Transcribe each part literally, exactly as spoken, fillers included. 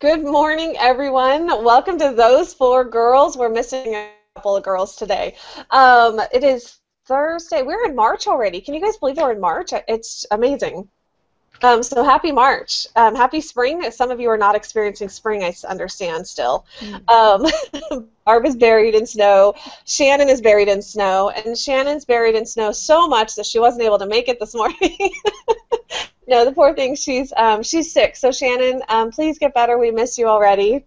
Good morning, everyone. Welcome to Those Four Girls. We're missing a couple of girls today. Um, it is Thursday. We're in March already. Can you guys believe we're in March? It's amazing. Um, so happy March. Um, happy spring. Some of you are not experiencing spring, I understand still. Mm-hmm. um, Barb is buried in snow. Shannon is buried in snow. And Shannon's buried in snow so much that she wasn't able to make it this morning. No, the poor thing, she's um, she's sick. So Shannon, um, please get better. We miss you already.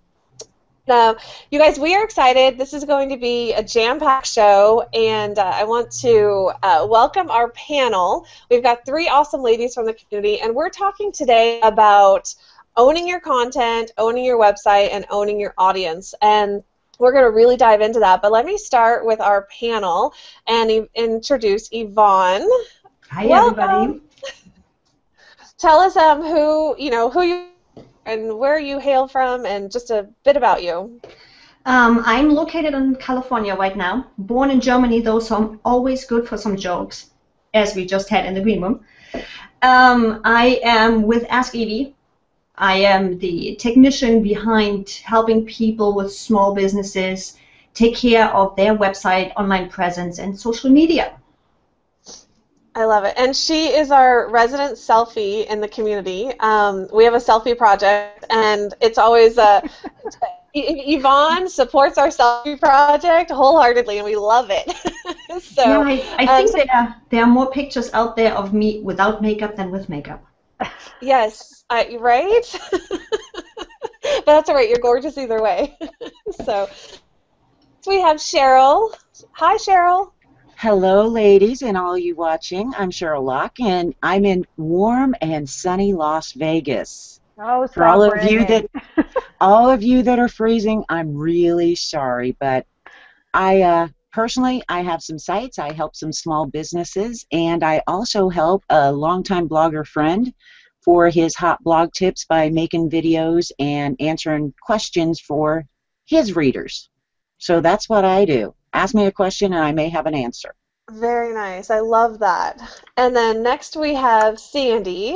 Um, you guys, we are excited. This is going to be a jam-packed show, and uh, I want to uh, welcome our panel. We've got three awesome ladies from the community, and we're talking today about owning your content, owning your website, and owning your audience. And we're going to really dive into that. But let me start with our panel and e- introduce Yvonne. Hi, welcome. Everybody. Tell us um, who you know who you. And where you hail from, and just a bit about you. Um, I'm located in California right now, born in Germany though, so I'm always good for some jokes, as we just had in the green room. Um, I am with Ask Yvi. I am the technician behind helping people with small businesses take care of their website, online presence, and social media. I love it. And she is our resident selfie in the community. Um, we have a selfie project, and it's always a... Yvonne supports our selfie project wholeheartedly, and we love it. So yeah, I, I think um, there, are, there are more pictures out there of me without makeup than with makeup. Yes, uh, right? But that's all right. You're gorgeous either way. So we have Cheryl. Hi, Cheryl. Hello, ladies, and all you watching. I'm Cheryl Locke, and I'm in warm and sunny Las Vegas. Oh, so for all of you that, all of you that are freezing, I'm really sorry, but I uh, personally, I have some sites. I help some small businesses, and I also help a longtime blogger friend for his hot blog tips by making videos and answering questions for his readers. So that's what I do. Ask me a question, and I may have an answer. Very nice. I love that. And then next we have Sandy.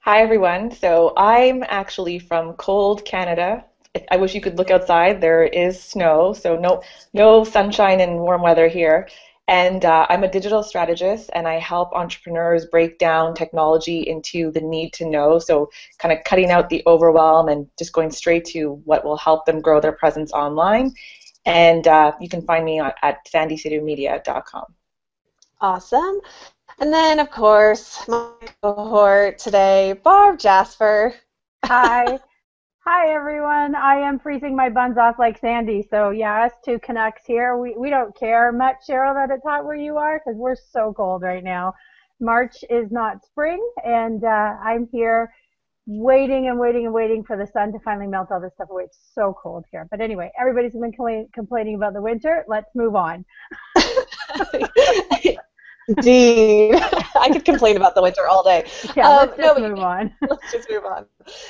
Hi, everyone. So I'm actually from cold Canada. I wish you could look outside. There is snow, so no, no sunshine and warm weather here. And uh, I'm a digital strategist, and I help entrepreneurs break down technology into the need to know, so kind of cutting out the overwhelm and just going straight to what will help them grow their presence online. And uh, you can find me on, at Sandy City Media dot com. Awesome. And then, of course, my cohort today, Barb Jasper. Hi. Hi, everyone. I am freezing my buns off like Sandy. So, yeah, us two Canucks here. We, we don't care much, Cheryl, that it's hot where you are because we're so cold right now. March is not spring, and uh, I'm here waiting and waiting and waiting for the sun to finally melt all this stuff away. It's so cold here. But anyway, everybody's been compla- complaining about the winter. Let's move on. Indeed. I could complain about the winter all day. Yeah, um, let's just no, move on. Let's just move on.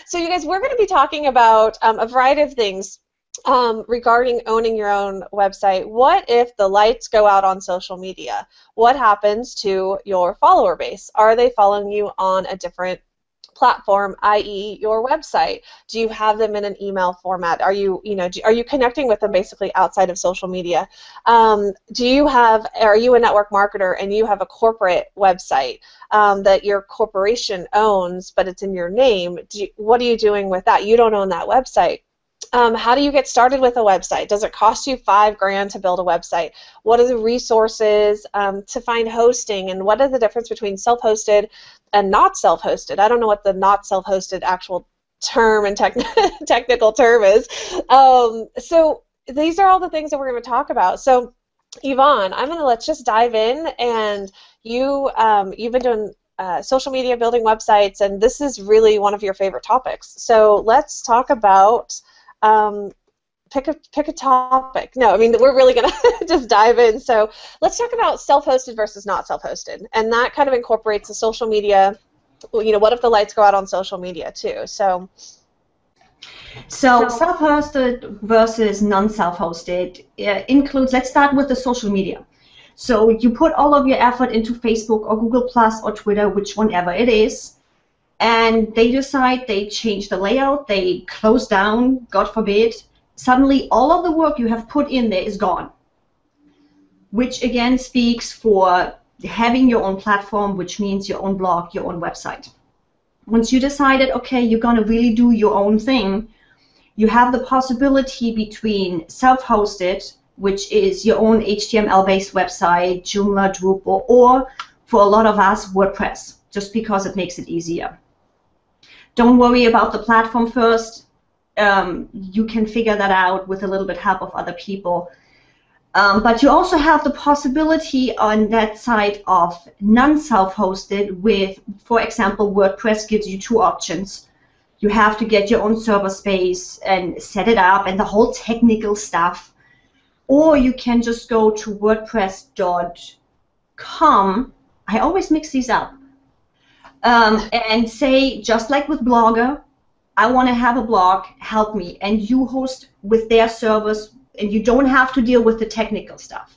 So, you guys, we're going to be talking about um, a variety of things um, regarding owning your own website. What if the lights go out on social media? What happens to your follower base? Are they following you on a different platform, that is your website? Do you have them in an email format? Are you, you know, do, are you connecting with them basically outside of social media? Um, do you have, are you a network marketer and you have a corporate website um, that your corporation owns, but it's in your name? Do you, what are you doing with that? You don't own that website. Um, how do you get started with a website? Does it cost you five grand to build a website? What are the resources um, to find hosting, and what is the difference between self-hosted and not self-hosted? I don't know what the not self-hosted actual term and tech- technical term is. Um, so these are all the things that we're going to talk about. So Yvonne, I'm going to let's just dive in, and you um, you've been doing uh, social media, building websites, and this is really one of your favorite topics. So let's talk about Um, pick a pick a topic. No, I mean, we're really going to just dive in. So let's talk about self-hosted versus not self-hosted, and that kind of incorporates the social media. You know, what if the lights go out on social media too? So, so self-hosted versus non-self-hosted uh, includes. Let's start with the social media. So you put all of your effort into Facebook or Google Plus or Twitter, which whenever it is. and they decide, they change the layout, they close down, God forbid, suddenly all of the work you have put in there is gone, which again speaks for having your own platform, which means your own blog, your own website. Once you decided, okay, you're going to really do your own thing, you have the possibility between self-hosted, which is your own H T M L-based website, Joomla, Drupal, or for a lot of us, WordPress, just because it makes it easier. Don't worry about the platform first. Um, you can figure that out with a little bit help of other people. Um, but you also have the possibility on that side of non-self-hosted with, for example, WordPress gives you two options. You have to get your own server space and set it up and the whole technical stuff. Or you can just go to WordPress dot com. I always mix these up. Um, and say, just like with Blogger, I want to have a blog, help me. And you host with their servers, and you don't have to deal with the technical stuff.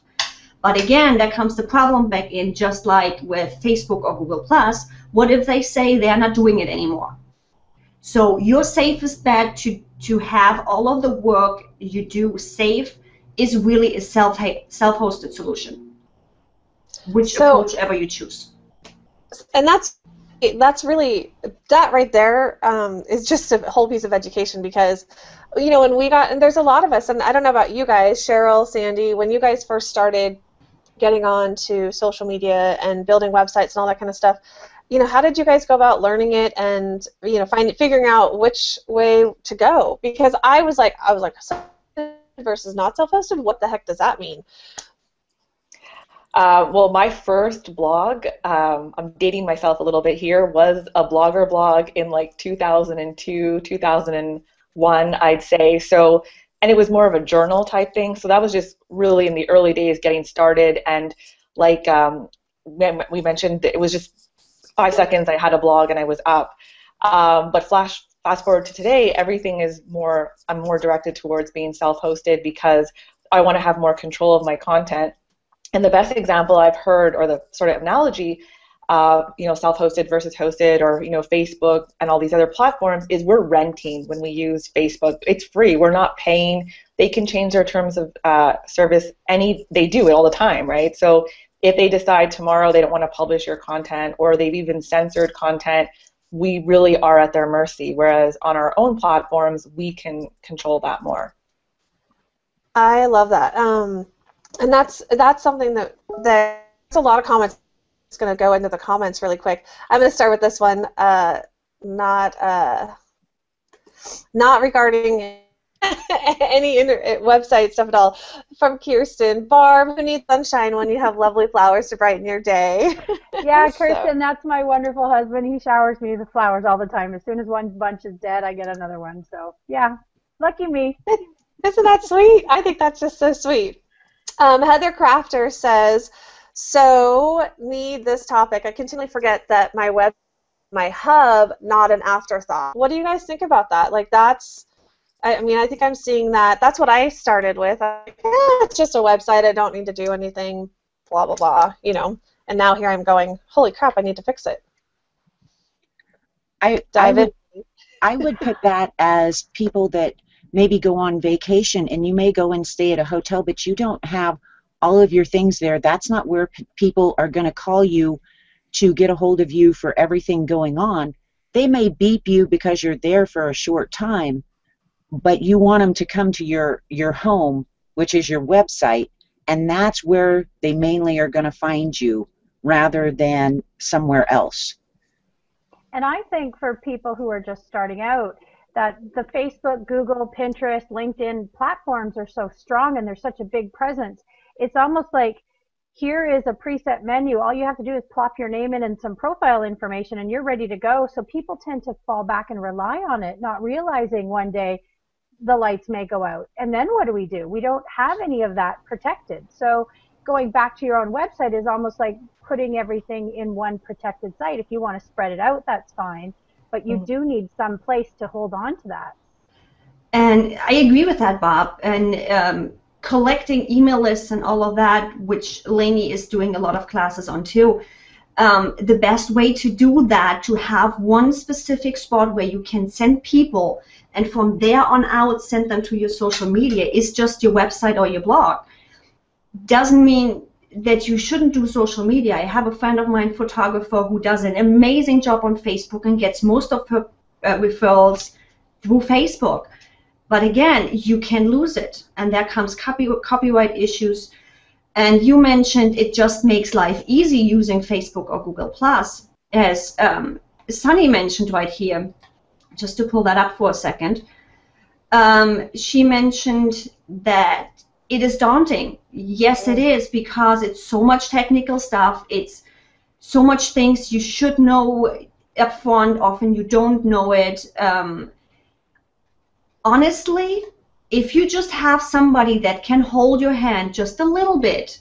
But again, there comes the problem back in, just like with Facebook or Google Plus. What if they say they're not doing it anymore? So your safest bet to, to have all of the work you do safe is really a self self-hosted solution, which so, approach ever you choose. And that's that's really that right there um, is just a whole piece of education, because you know when we got and there's a lot of us, and I don't know about you guys, Cheryl, Sandy, when you guys first started getting on to social media and building websites and all that kind of stuff. You know, how did you guys go about learning it and you know find it, figuring out which way to go? Because I was like, I was like. So versus not self-hosted, what the heck does that mean? Uh, well, my first blog, um, I'm dating myself a little bit here, was a Blogger blog in like two thousand two, two thousand one, I'd say. So, and it was more of a journal type thing. So that was just really in the early days getting started. And like um, we mentioned, it was just five seconds I had a blog and I was up. Um, but flash Fast forward to today, everything is more, I'm more directed towards being self-hosted because I want to have more control of my content. And the best example I've heard, or the sort of analogy, uh, you know, self-hosted versus hosted, or, you know, Facebook and all these other platforms, is we're renting when we use Facebook. It's free. We're not paying. They can change their terms of uh, service. Any, they do it all the time, right? So if they decide tomorrow they don't want to publish your content, or they've even censored content, we really are at their mercy, whereas on our own platforms, we can control that more. I love that. Um, and that's that's something that, that there's a lot of comments. It's going to go into the comments really quick. I'm going to start with this one, uh, not, uh, not regarding any internet website stuff at all, from Kirsten. Barb, who needs sunshine when you have lovely flowers to brighten your day? Yeah, Kirsten, so. That's my wonderful husband. He showers me with flowers all the time. As soon as one bunch is dead, I get another one. So, yeah, lucky me. Isn't that sweet? I think that's just so sweet. Um, Heather Crafter says, so need this topic. I continually forget that my web, my hub, not an afterthought. What do you guys think about that? Like, that's I mean, I think I'm seeing that. That's what I started with. I was like, eh, it's just a website. I don't need to do anything, blah, blah, blah, you know. And now here I'm going, holy crap, I need to fix it. I, Dive I, would, in. I would put that as people that maybe go on vacation, and you may go and stay at a hotel, but you don't have all of your things there. That's not where p people are going to call you to get a hold of you for everything going on. They may beep you because you're there for a short time, but you want them to come to your, your home, which is your website, and that's where they mainly are going to find you rather than somewhere else. And I think for people who are just starting out, that the Facebook, Google, Pinterest, LinkedIn platforms are so strong and there's such a big presence. It's almost like here is a preset menu. All you have to do is plop your name in and some profile information, and you're ready to go. So people tend to fall back and rely on it, not realizing one day the lights may go out. And then what do we do? We don't have any of that protected. So going back to your own website is almost like putting everything in one protected site. If you want to spread it out, that's fine. But you Mm-hmm. do need some place to hold on to that. And I agree with that, Bob. And um, collecting email lists and all of that, which Lainey is doing a lot of classes on too, um, the best way to do that, to have one specific spot where you can send people, and from there on out send them to your social media, is just your website or your blog. Doesn't mean that you shouldn't do social media. I have a friend of mine, photographer, who does an amazing job on Facebook and gets most of her uh, referrals through Facebook. But again, you can lose it, and there comes copy copyright issues. And you mentioned it just makes life easy using Facebook or Google Plus, as um, Sunny mentioned right here. Just to pull that up for a second, um, she mentioned that it is daunting. Yes, it is, because it's so much technical stuff. It's so much things you should know up front. Often you don't know it. Um, honestly, if you just have somebody that can hold your hand just a little bit,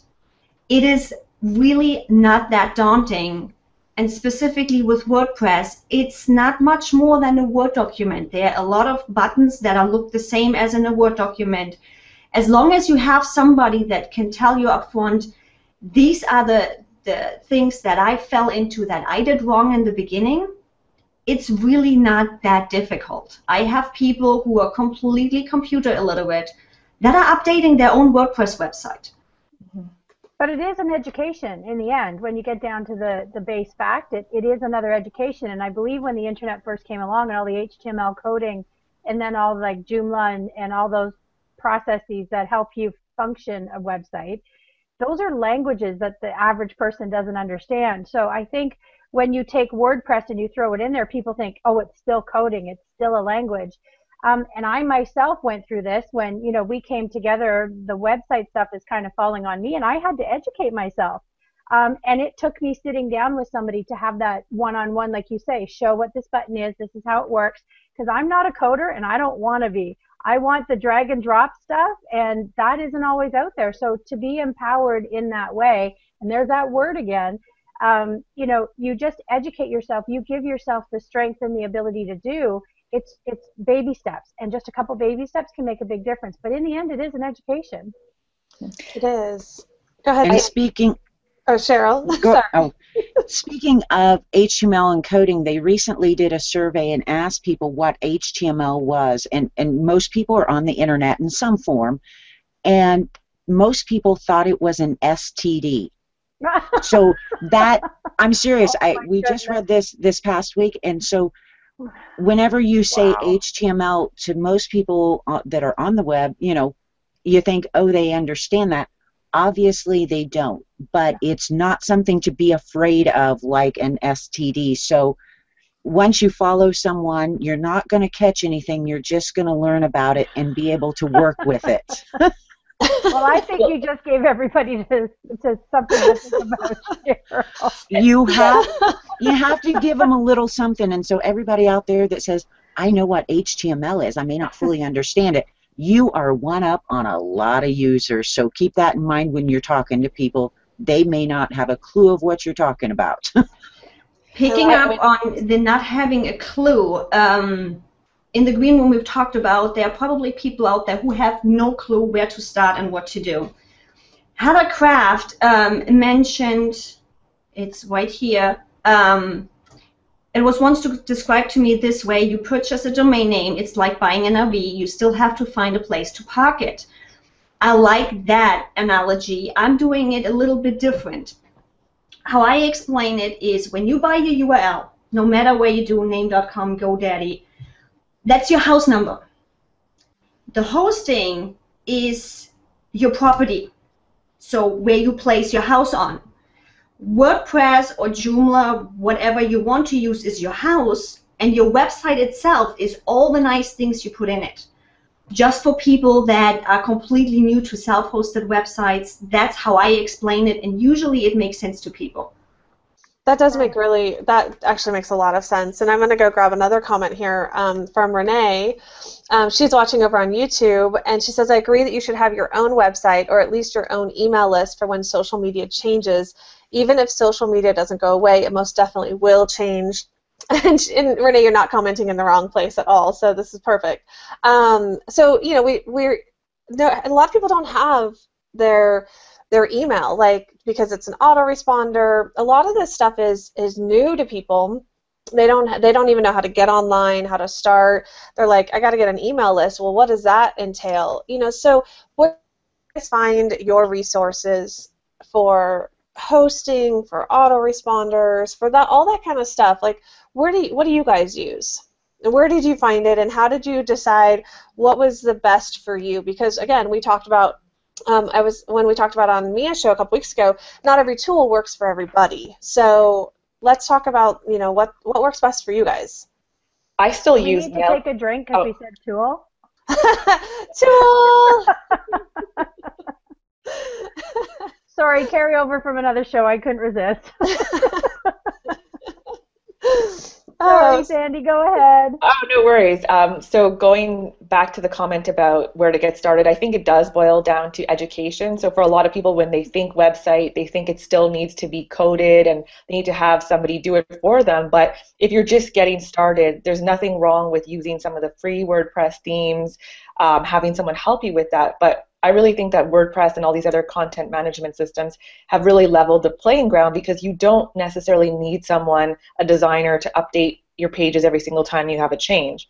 it is really not that daunting. And specifically with WordPress, it's not much more than a Word document. There are a lot of buttons that are look the same as in a Word document. As long as you have somebody that can tell you up front, these are the, the things that I fell into that I did wrong in the beginning, it's really not that difficult. I have people who are completely computer illiterate that are updating their own WordPress website. Mm-hmm. But it is an education in the end. When you get down to the, the base fact, it, it is another education. And I believe when the Internet first came along and all the H T M L coding and then all like Joomla and, and all those processes that help you function a website, those are languages that the average person doesn't understand. So I think when you take WordPress and you throw it in there, people think, oh, it's still coding, it's still a language. Um, and I myself went through this when, you know, we came together, the website stuff is kind of falling on me, and I had to educate myself. Um, and it took me sitting down with somebody to have that one-on-one, like you say, show what this button is, this is how it works, because I'm not a coder and I don't want to be. I want the drag and drop stuff, and that isn't always out there. So to be empowered in that way, and there's that word again, um, you know, you just educate yourself. You give yourself the strength and the ability to do. It's, it's baby steps, and just a couple baby steps can make a big difference. But in the end, it is an education. It is. Go ahead. And speaking... Oh, Cheryl. Go, Sorry. Oh. Speaking of H T M L and coding, they recently did a survey and asked people what H T M L was, and, and most people are on the Internet in some form, and most people thought it was an S T D. So that, I'm serious, oh I, we goodness. just read this this past week, and so whenever you say wow. H T M L to most people that are on the web, you know, you think, oh, they understand that. Obviously they don't, but it's not something to be afraid of like an S T D. So once you follow someone, you're not going to catch anything. You're just going to learn about it and be able to work with it. Well, I think you just gave everybody to, to something to think about, Cheryl. You have, you have to give them a little something. And so everybody out there that says, I know what H T M L is, I may not fully understand it, you are one up on a lot of users, so keep that in mind when you're talking to people. They may not have a clue of what you're talking about. Picking up on the not having a clue, um, in the green room we've talked about, there are probably people out there who have no clue where to start and what to do. Heather Kraft um, mentioned, it's right here, um, it was once described to me this way: you purchase a domain name, it's like buying an R V, you still have to find a place to park it. I like that analogy. I'm doing it a little bit different. How I explain it is, when you buy your U R L, no matter where you do, name dot com, GoDaddy, that's your house number. The hosting is your property, so where you place your house on. WordPress or Joomla, whatever you want to use, is your house, and your website itself is all the nice things you put in it. Just for people that are completely new to self-hosted websites, that's how I explain it, and usually it makes sense to people. That does make really, that actually makes a lot of sense. And I'm going to go grab another comment here um, from Renee. Um, she's watching over on YouTube, and she says, I agree that you should have your own website or at least your own email list for when social media changes. Even if social media doesn't go away, it most definitely will change. And, and Renee, you're not commenting in the wrong place at all, so this is perfect. Um, so, you know, we, we're, there, a lot of people don't have their their email, like, because it's an autoresponder. A lot of this stuff is is new to people. They don't they don't even know how to get online, how to start. They're like, I got to get an email list. Well, what does that entail? You know, so what you guys find your resources for hosting, for autoresponders, for that, all that kind of stuff. Like, where do you, what do you guys use? Where did you find it, and how did you decide what was the best for you? Because again, we talked about um, I was when we talked about on Mia's show a couple weeks ago. Not every tool works for everybody, so let's talk about you know what what works best for you guys. I still we use. We need to Mail. Take a drink because oh. we said tool. Tool. Sorry, carry over from another show. I couldn't resist. Sorry, Sandy, go ahead. Oh, no worries. Um, so going back to the comment about where to get started, I think it does boil down to education. So for a lot of people, when they think website, they think it still needs to be coded and they need to have somebody do it for them. But if you're just getting started, there's nothing wrong with using some of the free WordPress themes, um, having someone help you with that. But I really think that WordPress and all these other content management systems have really leveled the playing ground, because you don't necessarily need someone, a designer, to update your pages every single time you have a change.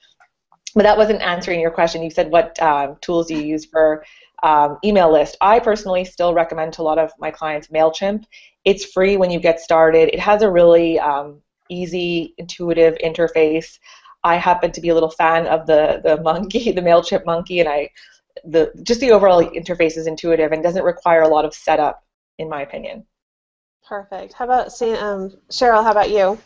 But that wasn't answering your question. You said what um, tools do you use for um, email list. I personally still recommend to a lot of my clients MailChimp. It's free when you get started. It has a really um, easy, intuitive interface. I happen to be a little fan of the, the monkey, the MailChimp monkey, and I The, just the overall interface is intuitive and doesn't require a lot of setup, in my opinion. Perfect. How about um, Cheryl, how about you?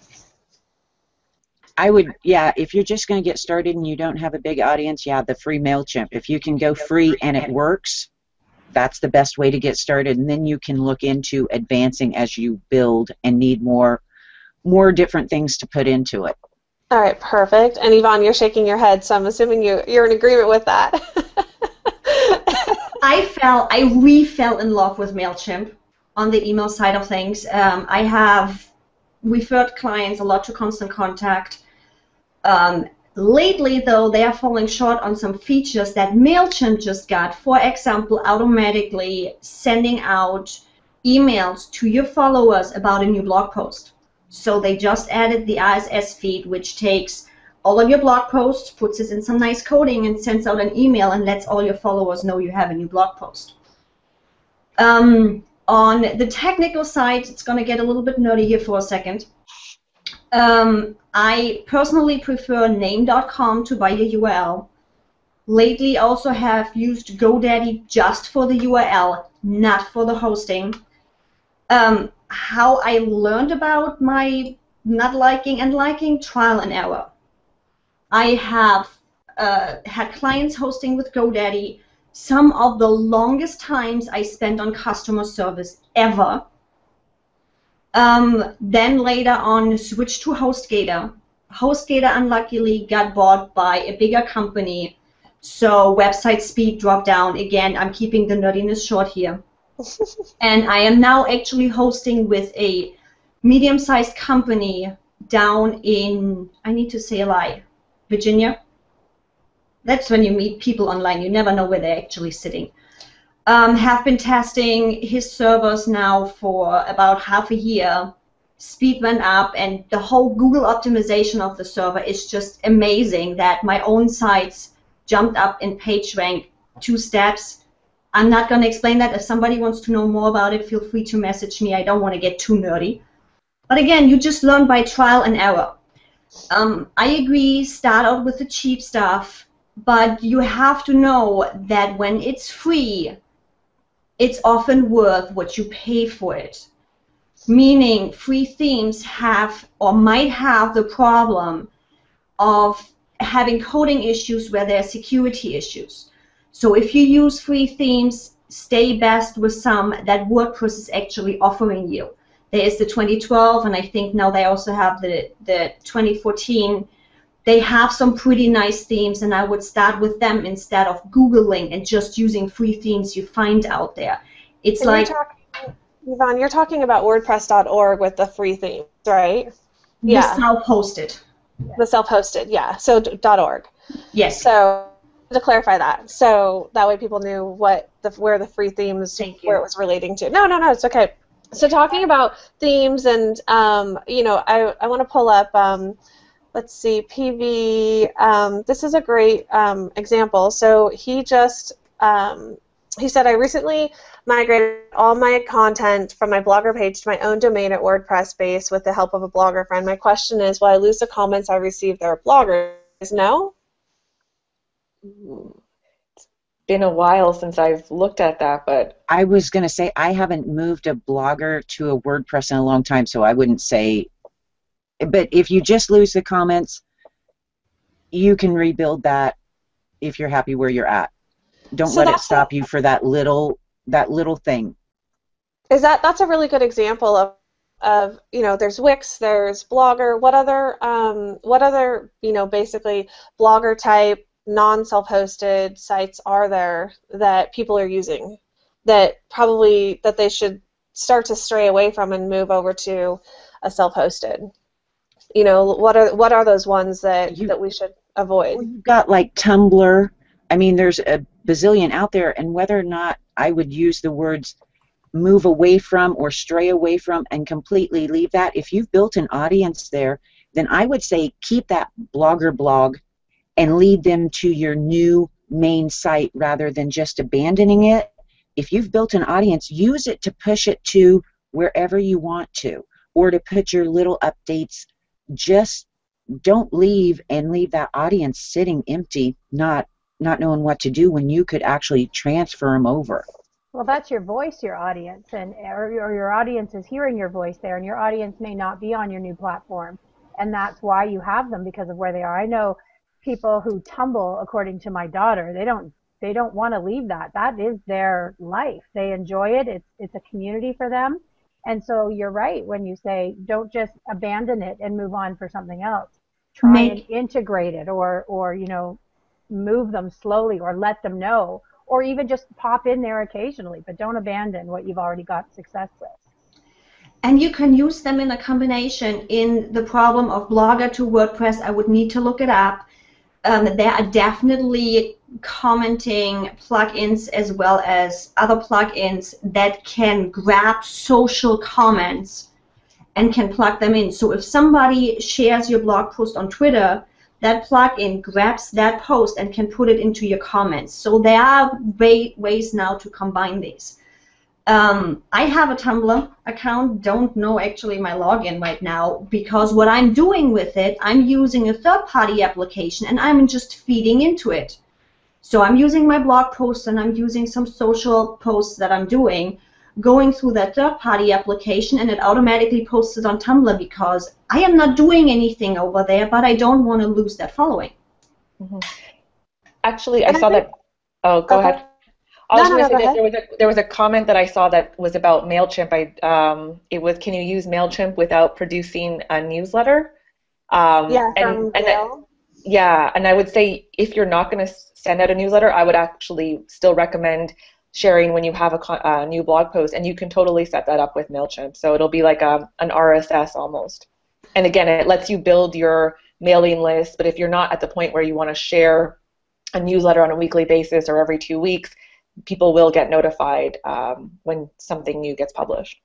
I would, yeah, if you're just going to get started and you don't have a big audience, yeah, the free MailChimp. If you can go free and it works, that's the best way to get started, and then you can look into advancing as you build and need more, more different things to put into it. All right, perfect. And Yvonne, you're shaking your head, so I'm assuming you, you're in agreement with that. I fell, I re-fell in love with MailChimp on the email side of things. Um, I have referred clients a lot to Constant Contact. Um, lately, though, they are falling short on some features that MailChimp just got. For example, automatically sending out emails to your followers about a new blog post. So they just added the R S S feed, which takes all of your blog posts, puts it in some nice coding, and sends out an email and lets all your followers know you have a new blog post. Um, on the technical side, it's going to get a little bit nerdy here for a second. Um, I personally prefer name dot com to buy a U R L. Lately, I also have used GoDaddy just for the U R L, not for the hosting. Um, how I learned about my not liking and liking, trial and error. I have uh, had clients hosting with GoDaddy. Some of the longest times I spent on customer service ever. Um, then later on, switched to HostGator. HostGator, unluckily, got bought by a bigger company, so website speed dropped down. Again, I'm keeping the nerdiness short here. And I am now actually hosting with a medium-sized company down in, I need to say a lie, Virginia. That's when you meet people online. You never know where they're actually sitting. Um, have been testing his servers now for about half a year. Speed went up, and the whole Google optimization of the server is just amazing, that my own sites jumped up in PageRank two steps. I'm not going to explain that. If somebody wants to know more about it, feel free to message me. I don't want to get too nerdy. But again, you just learn by trial and error. Um, I agree, start out with the cheap stuff, but you have to know that when it's free, it's often worth what you pay for it. Meaning, free themes have or might have the problem of having coding issues where there are security issues. So if you use free themes, stay best with some that WordPress is actually offering you. There is the twenty twelve, and I think now they also have the, the twenty fourteen. They have some pretty nice themes, and I would start with them instead of Googling and just using free themes you find out there. It's and like... You're talking, Yvonne, you're talking about WordPress dot org with the free themes, right? Yeah. The self-hosted. The self-hosted, yeah. So .org. Yes. So to clarify that, so that way people knew what the where the free themes where it was relating to. No, no, no, it's okay. So talking about themes, and um, you know, I I want to pull up. Um, Let's see, P V, um, this is a great um, example. So he just, um, he said, I recently migrated all my content from my Blogger page to my own domain at WordPress base with the help of a Blogger friend. My question is, will I lose the comments I receive there at Blogger? No? It's been a while since I've looked at that, but. I was going to say, I haven't moved a Blogger to a WordPress in a long time, so I wouldn't say. But if you just lose the comments, you can rebuild that if you're happy where you're at. Don't so let it stop you for that little that little thing. Is that that's a really good example of of you know, there's Wix, there's Blogger. What other um, what other you know basically Blogger type non self-hosted sites are there that people are using that probably that they should start to stray away from and move over to a self-hosted? You know, what are what are those ones that you, that we should avoid? Well, you've got like Tumblr. I mean, there's a bazillion out there, and whether or not I would use the words move away from or stray away from and completely leave that, if you've built an audience there, then I would say keep that Blogger blog and lead them to your new main site rather than just abandoning it. If you've built an audience, use it to push it to wherever you want to, or to put your little updates. Just don't leave and leave that audience sitting empty, not not knowing what to do when you could actually transfer them over. Well, that's your voice, your audience, and or, or your audience is hearing your voice there, and your audience may not be on your new platform, and that's why you have them, because of where they are. I know people who tumble, according to my daughter, they don't they don't want to leave that. That is their life. They enjoy it. It's it's a community for them. And so you're right when you say don't just abandon it and move on for something else. Try Make. and integrate it, or, or you know, move them slowly, or let them know, or even just pop in there occasionally. But don't abandon what you've already got success with. And you can use them in a combination. In the problem of Blogger to WordPress, I would need to look it up. Um, there are definitely commenting plugins as well as other plugins that can grab social comments and can plug them in. So if somebody shares your blog post on Twitter, that plugin grabs that post and can put it into your comments. So there are way, ways now to combine these. Um, I have a Tumblr account, don't know actually my login right now, because what I'm doing with it, I'm using a third-party application and I'm just feeding into it. So I'm using my blog posts and I'm using some social posts that I'm doing, going through that third-party application, and it automatically posts it on Tumblr because I am not doing anything over there, but I don't want to lose that following. Mm-hmm. Actually, I saw that. Oh, go okay. ahead. I was no, going to no, say that there was, a, there was a comment that I saw that was about MailChimp. I, um, it was, can you use MailChimp without producing a newsletter? Um, yeah, from and, and I, Yeah, and I would say if you're not going to send out a newsletter, I would actually still recommend sharing when you have a uh, new blog post, and you can totally set that up with MailChimp. So it'll be like a, an R S S almost. And again, it lets you build your mailing list, but if you're not at the point where you want to share a newsletter on a weekly basis or every two weeks, people will get notified um, when something new gets published.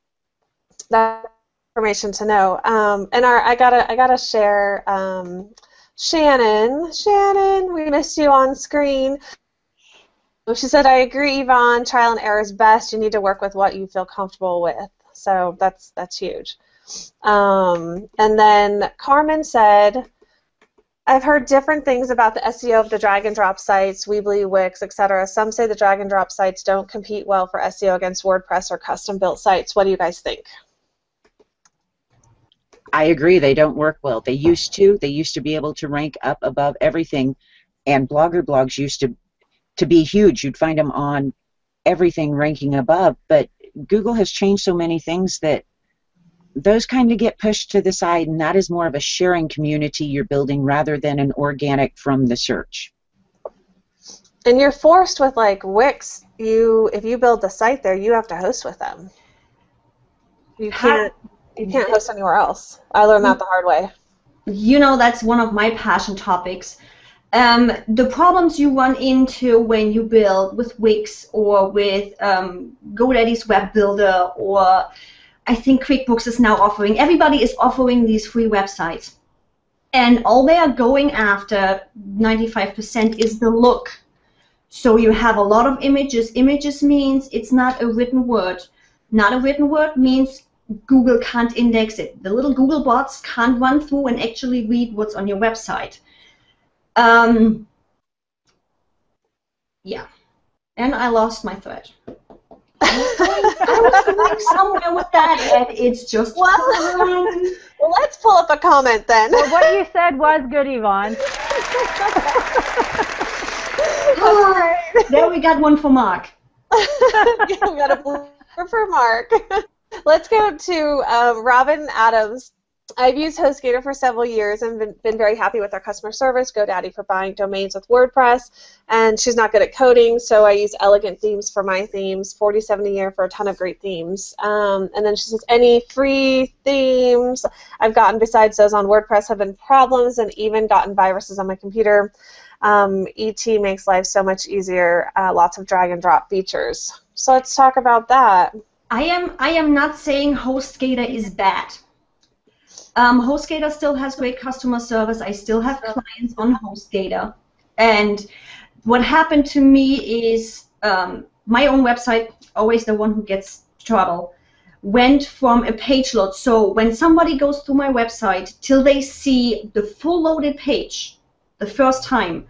That's information to know. Um, and our, I gotta, I gotta share. Um, Shannon, Shannon, we missed you on screen. She said, "I agree, Yvonne. Trial and error is best. You need to work with what you feel comfortable with." So that's that's huge. Um, and then Carmen said, I've heard different things about the S E O of the drag-and-drop sites, Weebly, Wix, et cetera. Some say the drag-and-drop sites don't compete well for S E O against WordPress or custom-built sites. What do you guys think? I agree. They don't work well. They used to. They used to be able to rank up above everything, and Blogger blogs used to, to be huge. You'd find them on everything ranking above, but Google has changed so many things that those kind of get pushed to the side, and that is more of a sharing community you're building rather than an organic from the search. And you're forced with like Wix. You, if you build the site there, you have to host with them. You can't. You can't host anywhere else. I learned that the hard way. You know, that's one of my passion topics. Um, the problems you run into when you build with Wix or with um, GoDaddy's Web Builder, or I think QuickBooks is now offering, everybody is offering these free websites. And all they are going after, ninety-five percent, is the look. So you have a lot of images. Images means it's not a written word. Not a written word means Google can't index it. The little Google bots can't run through and actually read what's on your website. Um, yeah, and I lost my thread. I was going somewhere with that, and it's just well, well, let's pull up a comment then. Well, what you said was good, Yvonne. Oh, there we got one for Mark. Yeah, we got a blooper for Mark. Let's go to um, Robin Adams. I've used HostGator for several years and been, been very happy with our customer service, GoDaddy for buying domains with WordPress, and she's not good at coding, so I use Elegant Themes for my themes, forty-seven dollars a year for a ton of great themes. Um, and then she says, any free themes I've gotten besides those on WordPress have been problems, and even gotten viruses on my computer. Um, E T makes life so much easier, uh, lots of drag and drop features. So let's talk about that. I am, I am not saying HostGator is bad. Um, HostGator still has great customer service. I still have clients on HostGator. And what happened to me is um, my own website, always the one who gets trouble, went from a page load. So when somebody goes through my website, till they see the full loaded page the first time,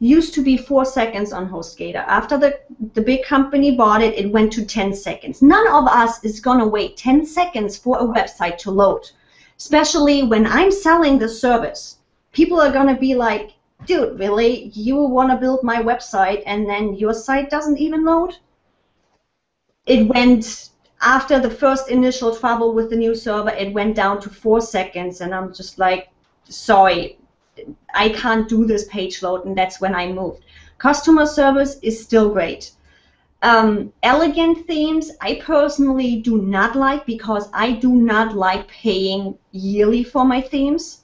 used to be four seconds on HostGator. After the, the big company bought it, it went to ten seconds. None of us is going to wait ten seconds for a website to load. Especially when I'm selling the service, people are going to be like, dude, really? You want to build my website and then your site doesn't even load? It went, after the first initial trouble with the new server, it went down to four seconds, and I'm just like, sorry, I can't do this page load, and that's when I moved. Customer service is still great. Um, Elegant Themes, I personally do not like, because I do not like paying yearly for my themes.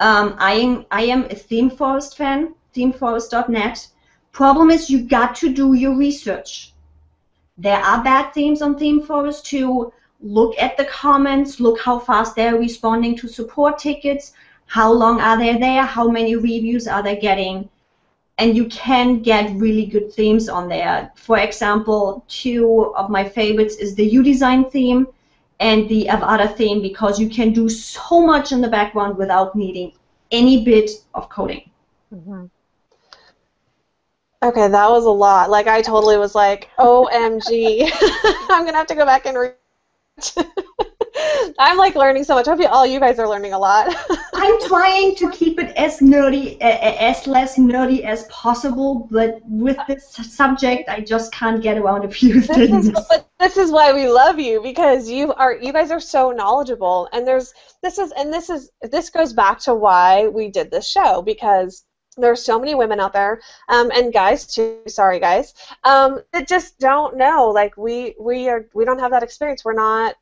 Um, I am I am a ThemeForest fan, ThemeForest dot net. Problem is, you got to do your research. There are bad themes on ThemeForest too. Look at the comments. Look how fast they're responding to support tickets. How long are they there? How many reviews are they getting? And you can get really good themes on there. For example, two of my favorites is the U-Design theme and the Avada theme, because you can do so much in the background without needing any bit of coding. Mm-hmm. Okay, that was a lot. Like, I totally was like, O M G, I'm going to have to go back and read. I'm like learning so much. I hope you, all you guys are learning a lot. I'm trying to keep it as nerdy, uh, as less nerdy as possible, but with this subject, I just can't get around a few things. This is, but this is why we love you, because you are, you guys are so knowledgeable, and there's this is and this is this goes back to why we did this show, because there are so many women out there, um, and guys too. Sorry, guys, um, that just don't know. Like we we are we don't have that experience. We're not.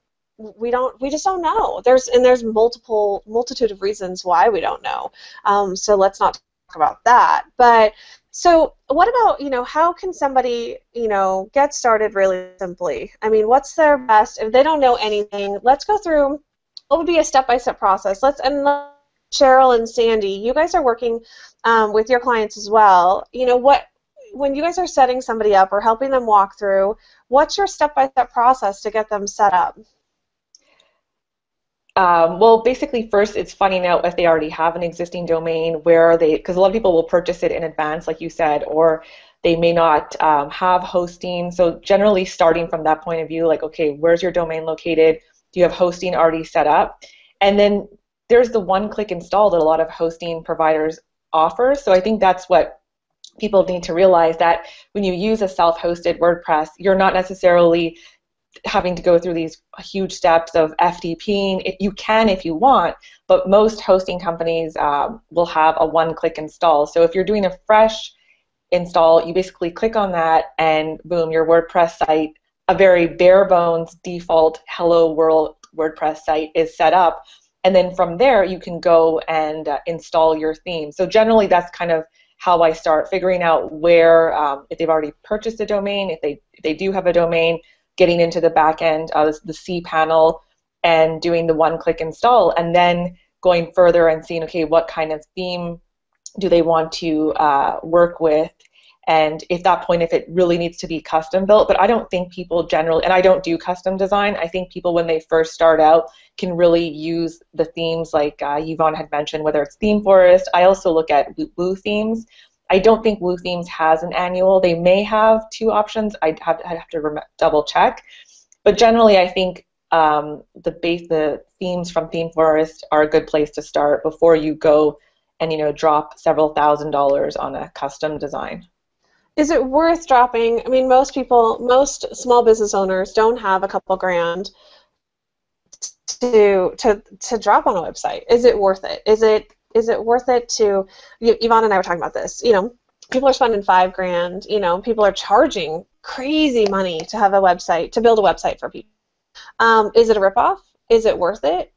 We don't. We just don't know. There's and there's multiple multitude of reasons why we don't know. Um, so let's not talk about that. But so what about you know how can somebody you know get started really simply? I mean, what's their best if they don't know anything? Let's go through what would be a step-by-step process. Let's and Cheryl and Sandy, you guys are working um, with your clients as well. You know what when you guys are setting somebody up or helping them walk through, what's your step-by-step process to get them set up? Um, well, basically, first, it's finding out if they already have an existing domain, where are they, because a lot of people will purchase it in advance, like you said, or they may not um, have hosting. So generally, starting from that point of view, like, okay, where's your domain located? Do you have hosting already set up? And then there's the one-click install that a lot of hosting providers offer. So I think that's what people need to realize, that when you use a self-hosted WordPress, you're not necessarily having to go through these huge steps of F T P ing. If you can, if you want, but most hosting companies uh, will have a one-click install. So if you're doing a fresh install, you basically click on that, and boom, your WordPress site, a very bare-bones default Hello World WordPress site, is set up. And then from there, you can go and uh, install your theme. So generally, that's kind of how I start, figuring out where, um, if they've already purchased a domain, if they, if they do have a domain, getting into the back end, uh, the cPanel, and doing the one-click install, and then going further and seeing, okay, what kind of theme do they want to uh, work with, and at that point, if it really needs to be custom built. But I don't think people generally, and I don't do custom design, I think people when they first start out can really use the themes like uh, Yvonne had mentioned, whether it's Theme Forest. I also look at Woo Themes. I don't think Woo Themes has an annual. They may have two options. I'd have, I'd have to double check. But generally, I think um, the base, the themes from Theme Forest are a good place to start before you go and you know drop several thousand dollars on a custom design. Is it worth dropping? I mean, most people, most small business owners don't have a couple grand to to to drop on a website. Is it worth it? Is it Is it worth it to, you, Yvonne and I were talking about this, you know, people are spending five grand, you know, people are charging crazy money to have a website, to build a website for people. Um, is it a ripoff? Is it worth it?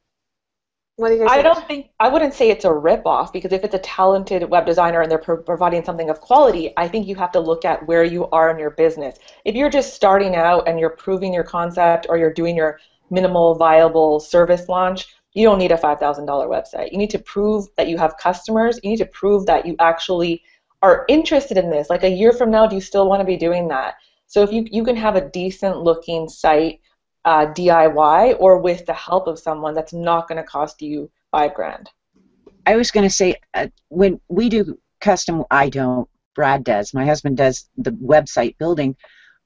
What do you guys I don't think, I wouldn't say it's a ripoff, because if it's a talented web designer and they're pro providing something of quality, I think you have to look at where you are in your business. If you're just starting out and you're proving your concept or you're doing your minimal viable service launch, you don't need a five thousand dollar website. You need to prove that you have customers. You need to prove that you actually are interested in this. Like a year from now, do you still want to be doing that? So if you, you can have a decent looking site uh, D I Y or with the help of someone, that's not going to cost you five grand. I was going to say, uh, when we do custom, I don't, Brad does, my husband does the website building,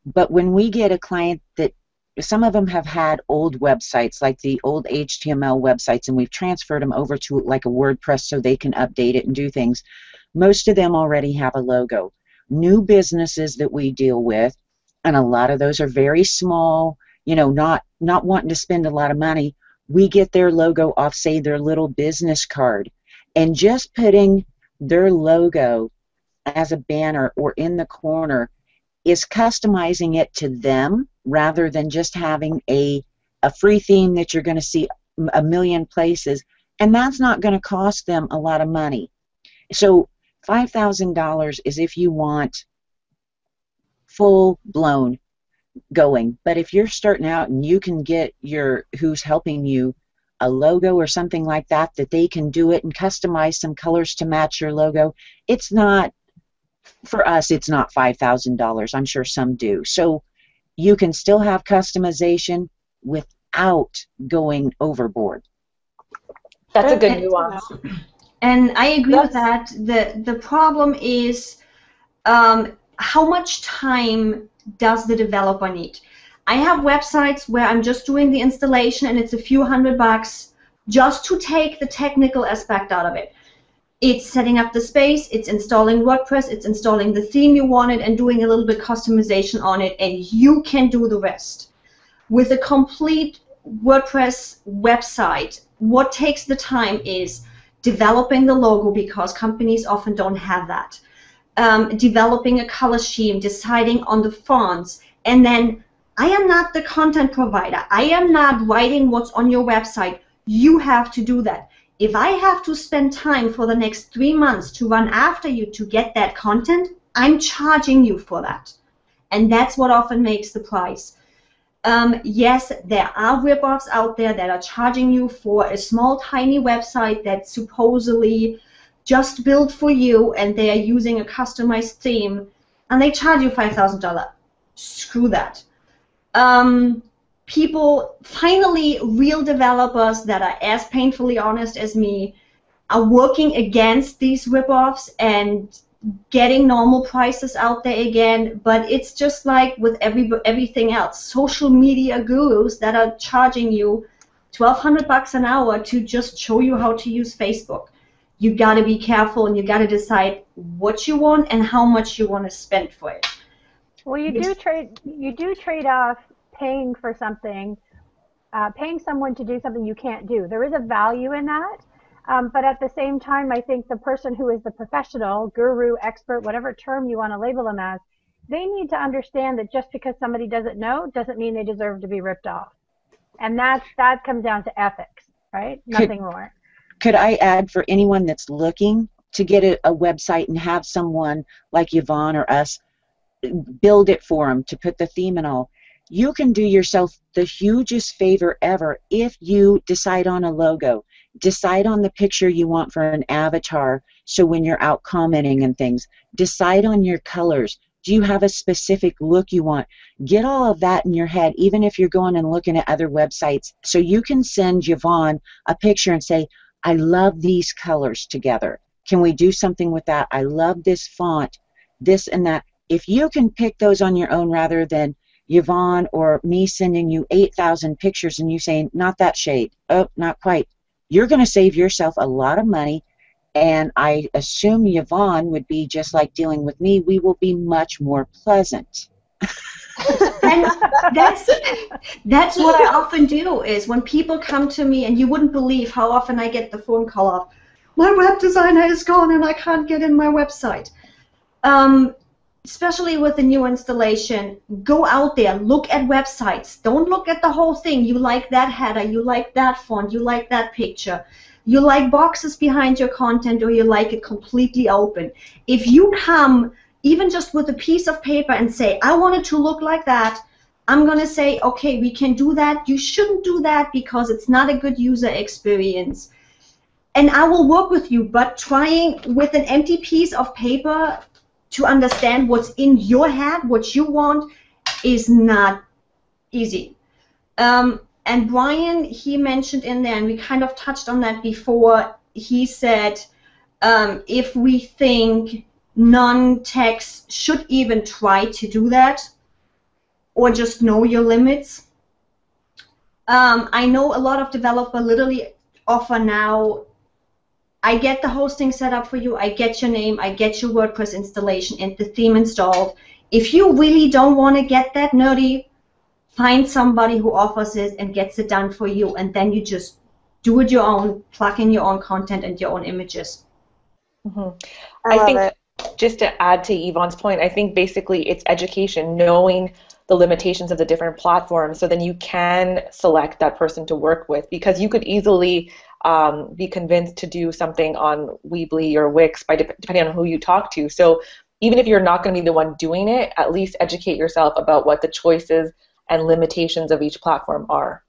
but when we get a client that some of them have had old websites, like the old H T M L websites, and we've transferred them over to like a WordPress so they can update it and do things. Most of them already have a logo. New businesses that we deal with, and a lot of those are very small, you know, not, not wanting to spend a lot of money, we get their logo off, say, their little business card. And just putting their logo as a banner or in the corner is customizing it to them, rather than just having a, a free theme that you're going to see a million places, and that's not going to cost them a lot of money. So five thousand dollars is if you want full-blown going, but if you're starting out and you can get your who's helping you a logo or something like that, that they can do it and customize some colors to match your logo, it's not, for us, it's not five thousand dollars. I'm sure some do. So you can still have customization without going overboard. That's a good and, nuance. And I agree That's, with that. The, the problem is um, how much time does the developer need? I have websites where I'm just doing the installation and it's a few hundred bucks just to take the technical aspect out of it. It's setting up the space, it's installing WordPress, it's installing the theme you wanted and doing a little bit of customization on it, and you can do the rest. With a complete WordPress website, what takes the time is developing the logo, because companies often don't have that, um, developing a color scheme, deciding on the fonts, and then I am not the content provider. I am not writing what's on your website. You have to do that. If I have to spend time for the next three months to run after you to get that content, I'm charging you for that. And that's what often makes the price. Um, yes, there are ripoffs out there that are charging you for a small, tiny website that's supposedly just built for you, and they are using a customized theme, and they charge you five thousand dollars. Screw that. Um, People, finally, real developers that are as painfully honest as me are working against these ripoffs and getting normal prices out there again. But it's just like with every everything else, social media gurus that are charging you twelve hundred bucks an hour to just show you how to use Facebook. You got to be careful, and you got to decide what you want and how much you want to spend for it. Well, you do trade. You do trade off. Paying for something, uh, paying someone to do something you can't do. There is a value in that, um, but at the same time, I think the person who is the professional, guru, expert, whatever term you want to label them as, they need to understand that just because somebody doesn't know doesn't mean they deserve to be ripped off. And that, that comes down to ethics. right? Nothing could, more. Could I add, for anyone that's looking to get a, a website and have someone like Yvonne or us build it for them to put the theme and all, you can do yourself the hugest favor ever if you decide on a logo. Decide on the picture you want for an avatar, so when you're out commenting and things. Decide on your colors. Do you have a specific look you want? Get all of that in your head, even if you're going and looking at other websites. So you can send Yvonne a picture and say, I love these colors together. Can we do something with that? I love this font, this and that. If you can pick those on your own rather than Yvonne or me sending you eight thousand pictures and you saying, not that shade, oh, not quite. You're going to save yourself a lot of money, and I assume Yvonne would be just like dealing with me. We will be much more pleasant. And that's, that's what I often do is when people come to me, and you wouldn't believe how often I get the phone call off, my web designer is gone and I can't get in my website. Um, especially with a new installation, go out there, look at websites. Don't look at the whole thing. You like that header, you like that font, you like that picture. You like boxes behind your content, or you like it completely open. If you come even just with a piece of paper and say, I want it to look like that, I'm going to say, okay, we can do that. You shouldn't do that because it's not a good user experience. And I will work with you, but trying with an empty piece of paper to understand what's in your head, what you want, is not easy. Um, And Brian, he mentioned in there, and we kind of touched on that before, he said um, if we think non-techs should even try to do that, or just know your limits. Um, I know a lot of developers literally offer now, I get the hosting set up for you, I get your name, I get your WordPress installation and the theme installed. If you really don't want to get that nerdy, find somebody who offers it and gets it done for you, and then you just do it your own, plug in your own content and your own images. Mm-hmm. I, I think, it. just to add to Yvonne's point, I think basically it's education, knowing the limitations of the different platforms, so then you can select that person to work with, because you could easily um, be convinced to do something on Weebly or Wix, by de depending on who you talk to. So even if you're not going to be the one doing it, at least educate yourself about what the choices and limitations of each platform are.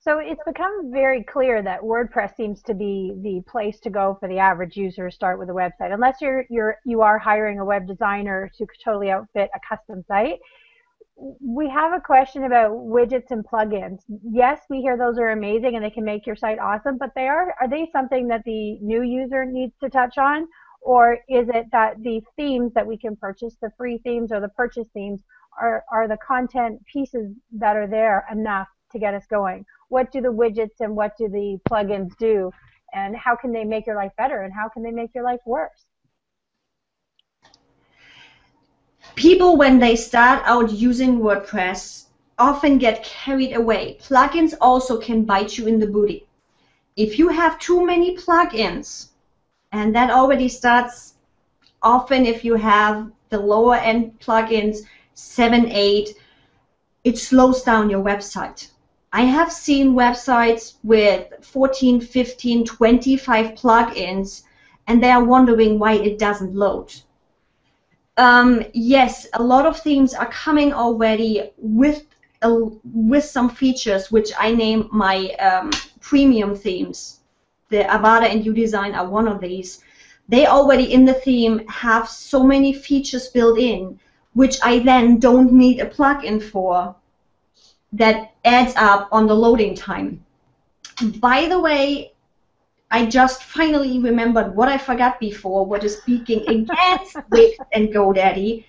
So it's become very clear that WordPress seems to be the place to go for the average user to start with a website, unless you're you're you are hiring a web designer to totally outfit a custom site. We have a question about widgets and plugins. Yes, we hear those are amazing and they can make your site awesome, but they are are they something that the new user needs to touch on, or is it that the themes that we can purchase, the free themes or the purchase themes, Are, are the content pieces that are there enough to get us going? What do the widgets and what do the plugins do, and how can they make your life better and how can they make your life worse? People, when they start out using WordPress, often get carried away. Plugins also can bite you in the booty. If you have too many plugins, and that already starts often if you have the lower end plugins, seven, eight, it slows down your website. I have seen websites with fourteen, fifteen, twenty-five plugins, and they are wondering why it doesn't load. Um, yes, a lot of themes are coming already with uh, with some features, which I name my um, premium themes. The Avada and UDesign are one of these. They already in the theme have so many features built in, which I then don't need a plugin for, that adds up on the loading time. By the way, I just finally remembered what I forgot before, what is speaking against Wix and GoDaddy.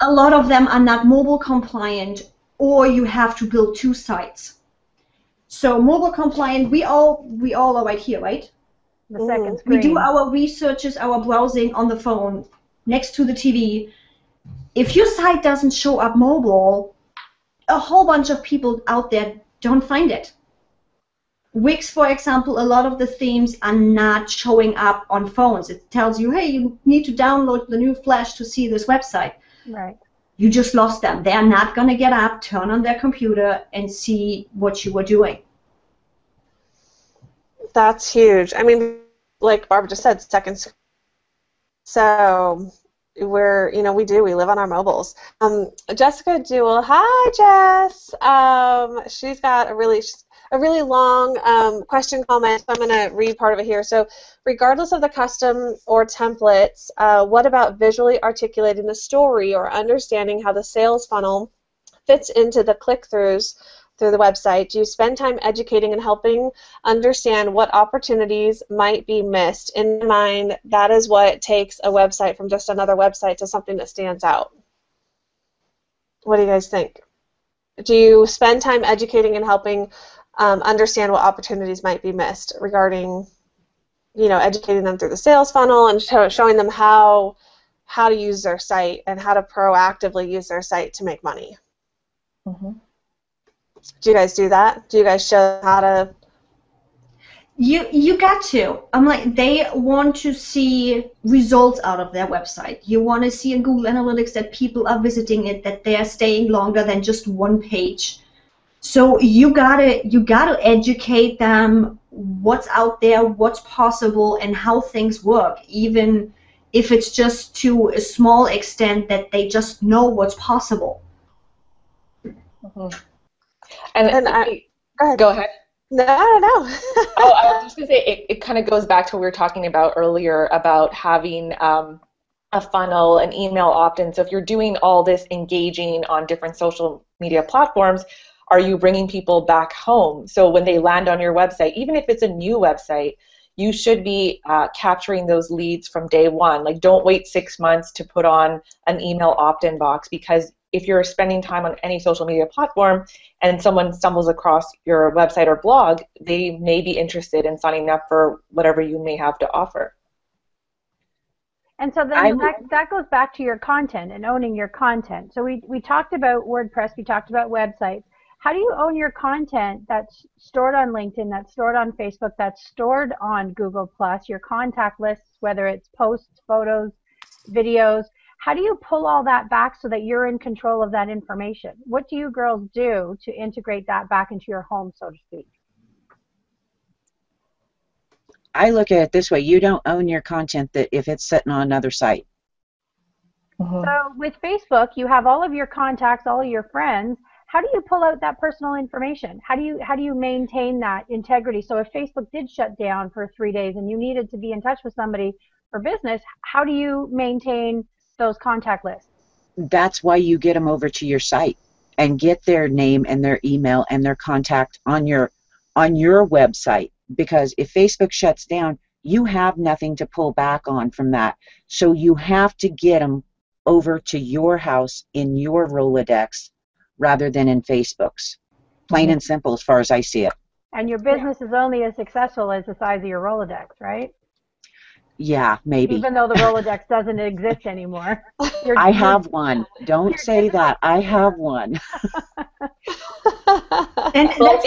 A lot of them are not mobile compliant, or you have to build two sites. So mobile compliant, we all we all are right here, right? The second screen. We do our researches, our browsing on the phone, next to the T V. If your site doesn't show up mobile, a whole bunch of people out there don't find it. Wix, for example, a lot of the themes are not showing up on phones. It tells you, hey, you need to download the new Flash to see this website. Right. You just lost them. They are not going to get up, turn on their computer, and see what you were doing. That's huge. I mean, like Barb just said, second screen. So we're, you know, we do. We live on our mobiles. Um, Jessica Jewell. Hi, Jess. Um, she's got a really a really long um, question comment. So I'm going to read part of it here. So, regardless of the custom or templates, uh, what about visually articulating the story or understanding how the sales funnel fits into the click-throughs through the website? Do you spend time educating and helping understand what opportunities might be missed? In mind, that is what takes a website from just another website to something that stands out. What do you guys think? Do you spend time educating and helping um, understand what opportunities might be missed regarding, you know, educating them through the sales funnel and show, showing them how how to use their site and how to proactively use their site to make money? Mm-hmm. Do you guys do that? Do you guys show how to? You you got to. I'm like, they want to see results out of their website. You want to see in Google Analytics that people are visiting it, that they are staying longer than just one page. So you gotta you gotta educate them what's out there, what's possible, and how things work. Even if it's just to a small extent that they just know what's possible. Mm-hmm. And, and I, go ahead. Go ahead. No, no, no. Oh, I was just going to say, it, it kind of goes back to what we were talking about earlier about having um, a funnel, an email opt-in. So if you're doing all this engaging on different social media platforms, are you bringing people back home? So when they land on your website, even if it's a new website, you should be uh, capturing those leads from day one. Like, don't wait six months to put on an email opt-in box, because if you're spending time on any social media platform and someone stumbles across your website or blog, they may be interested in signing up for whatever you may have to offer. And so then that, that goes back to your content and owning your content. So we, we talked about WordPress, we talked about websites. How do you own your content that's stored on LinkedIn, that's stored on Facebook, that's stored on Google Plus, your contact lists, whether it's posts, photos, videos? How do you pull all that back so that you're in control of that information? What do you girls do to integrate that back into your home, so to speak? I look at it this way. You don't own your content that if it's sitting on another site. Mm-hmm. So with Facebook, you have all of your contacts, all of your friends. How do you pull out that personal information? How do you, how do you maintain that integrity? So if Facebook did shut down for three days and you needed to be in touch with somebody for business, how do you maintain those contact lists? That's why you get them over to your site and get their name and their email and their contact on your on your website, because if Facebook shuts down, you have nothing to pull back on from that. So you have to get them over to your house in your Rolodex rather than in Facebook's. Plain and simple as far as I see it. And your business is only as successful as the size of your Rolodex, right? Yeah, maybe. Even though the Rolodex doesn't exist anymore. I have one. Don't say that. I have one. And well,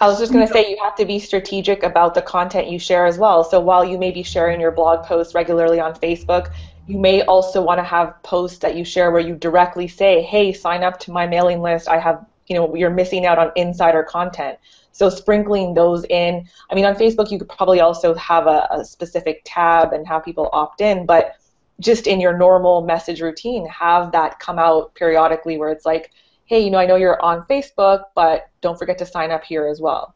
I was just going to say, you have to be strategic about the content you share as well. So while you may be sharing your blog posts regularly on Facebook, you may also want to have posts that you share where you directly say, hey, sign up to my mailing list. I have, you know, you're missing out on insider content. So sprinkling those in. I mean, on Facebook, you could probably also have a, a specific tab and have people opt in, but just in your normal message routine, have that come out periodically where it's like, hey, you know, I know you're on Facebook, but don't forget to sign up here as well.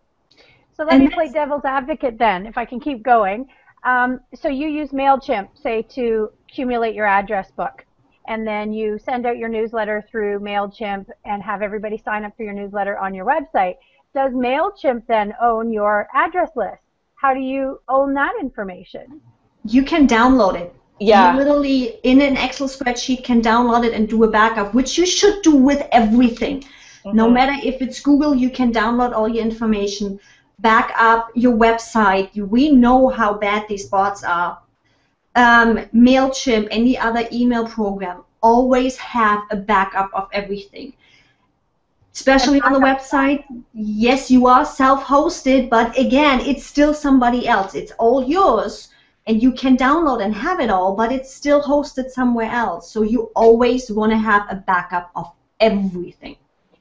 So let me play devil's advocate then, if I can keep going. Um, so you use MailChimp, say, to accumulate your address book, and then you send out your newsletter through MailChimp and have everybody sign up for your newsletter on your website. Does MailChimp then own your address list? How do you own that information? You can download it. Yeah. You literally, in an Excel spreadsheet, can download it and do a backup, which you should do with everything. Mm-hmm. No matter if it's Google, you can download all your information, back up your website. We know how bad these bots are. Um, MailChimp, any other email program, always have a backup of everything. Especially on the website, yes, you are self-hosted, but again, it's still somebody else. It's all yours, and you can download and have it all, but it's still hosted somewhere else. So you always want to have a backup of everything.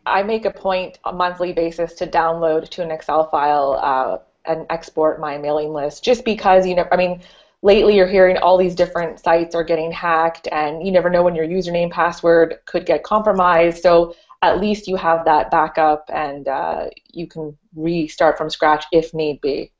I make a point on a monthly basis to download to an Excel file uh, and export my mailing list, just because, you know, I mean, lately you're hearing all these different sites are getting hacked, and you never know when your username password could get compromised. So at least you have that backup, and uh, you can restart from scratch if need be.